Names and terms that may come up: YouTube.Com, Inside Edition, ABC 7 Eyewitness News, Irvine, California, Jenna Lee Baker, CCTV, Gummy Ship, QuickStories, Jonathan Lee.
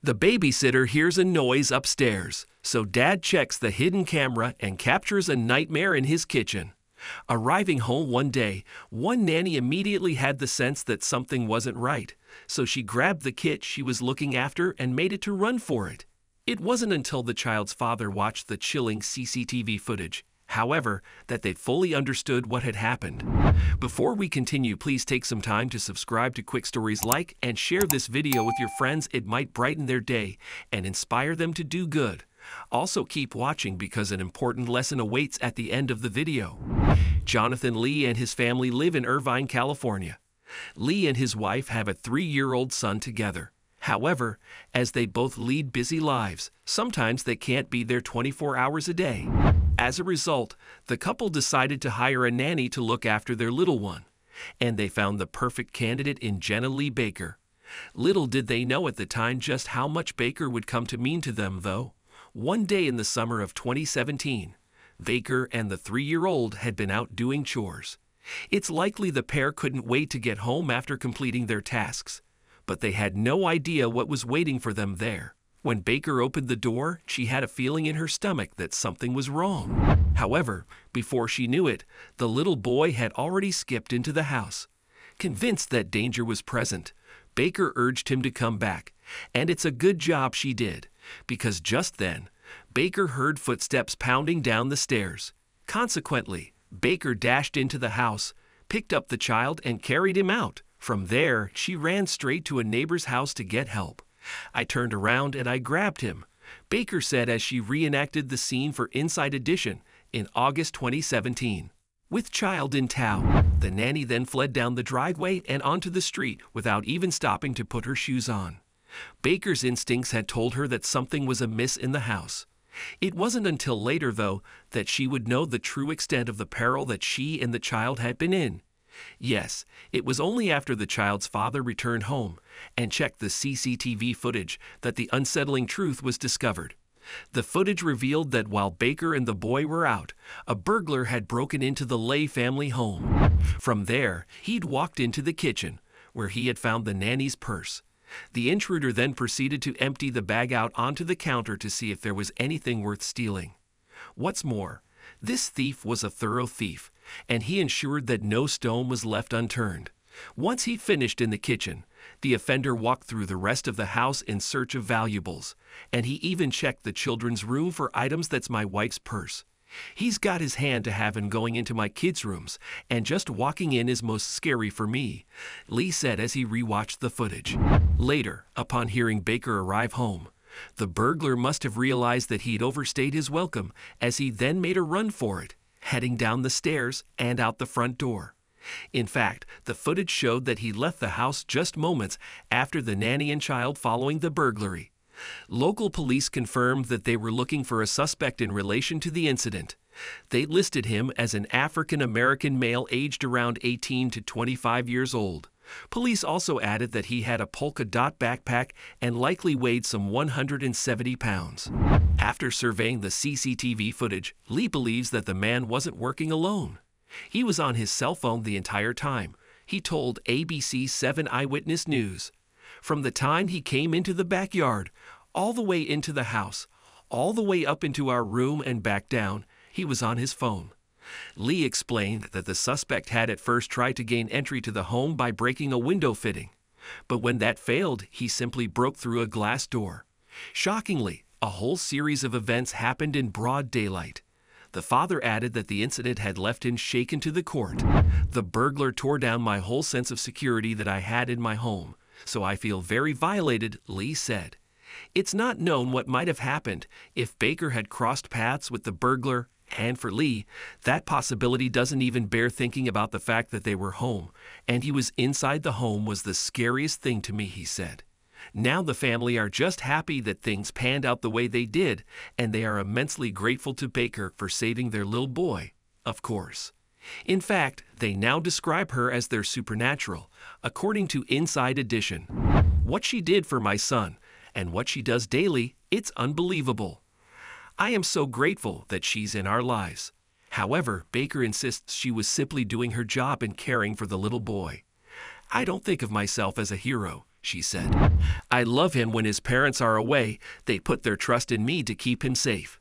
The babysitter hears a noise upstairs, so Dad checks the hidden camera and captures a nightmare in his kitchen. Arriving home one day, one nanny immediately had the sense that something wasn't right, so she grabbed the kit she was looking after and made it to run for it. It wasn't until the child's father watched the chilling CCTV footage, however, that they fully understood what had happened. Before we continue, please take some time to subscribe to QuickStories, like and share this video with your friends. It might brighten their day and inspire them to do good. Also keep watching because an important lesson awaits at the end of the video. Jonathan Lee and his family live in Irvine, California. Lee and his wife have a 3-year-old son together. However, as they both lead busy lives, sometimes they can't be there 24 hours a day. As a result, the couple decided to hire a nanny to look after their little one, and they found the perfect candidate in Jenna Lee Baker. Little did they know at the time just how much Baker would come to mean to them, though. One day in the summer of 2017, Baker and the 3-year-old had been out doing chores. It's likely the pair couldn't wait to get home after completing their tasks, but they had no idea what was waiting for them there. When Baker opened the door, she had a feeling in her stomach that something was wrong. However, before she knew it, the little boy had already skipped into the house. Convinced that danger was present, Baker urged him to come back, and it's a good job she did, because just then, Baker heard footsteps pounding down the stairs. Consequently, Baker dashed into the house, picked up the child, and carried him out. From there, she ran straight to a neighbor's house to get help. I turned around and I grabbed him, Baker said as she reenacted the scene for Inside Edition in August 2017. With child in tow, the nanny then fled down the driveway and onto the street without even stopping to put her shoes on. Baker's instincts had told her that something was amiss in the house. It wasn't until later, though, that she would know the true extent of the peril that she and the child had been in. Yes, it was only after the child's father returned home and checked the CCTV footage that the unsettling truth was discovered. The footage revealed that while Baker and the boy were out, a burglar had broken into the Lay family home. From there, he'd walked into the kitchen, where he had found the nanny's purse. The intruder then proceeded to empty the bag out onto the counter to see if there was anything worth stealing. What's more, this thief was a thorough thief, and he ensured that no stone was left unturned. Once he finished in the kitchen, the offender walked through the rest of the house in search of valuables, and he even checked the children's room for items. That's my wife's purse. He's got his hand to having going into my kids' rooms, and just walking in is most scary for me, Lee said as he rewatched the footage. Later, upon hearing Baker arrive home, the burglar must have realized that he'd overstayed his welcome, as he then made a run for it, heading down the stairs and out the front door. In fact, the footage showed that he left the house just moments after the nanny and child following the burglary. Local police confirmed that they were looking for a suspect in relation to the incident. They listed him as an African-American male aged around 18 to 25 years old. Police also added that he had a polka dot backpack and likely weighed some 170 pounds. After surveying the CCTV footage, Lee believes that the man wasn't working alone. He was on his cell phone the entire time, he told ABC 7 Eyewitness News. From the time he came into the backyard, all the way into the house, all the way up into our room and back down, he was on his phone. Lee explained that the suspect had at first tried to gain entry to the home by breaking a window fitting, but when that failed, he simply broke through a glass door. Shockingly, a whole series of events happened in broad daylight. The father added that the incident had left him shaken to the court. The burglar tore down my whole sense of security that I had in my home, so I feel very violated, Lee said. It's not known what might have happened if Baker had crossed paths with the burglar, and for Lee, that possibility doesn't even bear thinking about. The fact that they were home and he was inside the home was the scariest thing to me, he said. Now the family are just happy that things panned out the way they did, and they are immensely grateful to Baker for saving their little boy, of course. In fact, they now describe her as their supernatural, according to Inside Edition. What she did for my son, and what she does daily, it's unbelievable. I am so grateful that she's in our lives. However, Baker insists she was simply doing her job and caring for the little boy. I don't think of myself as a hero, she said. I love him when his parents are away. They put their trust in me to keep him safe.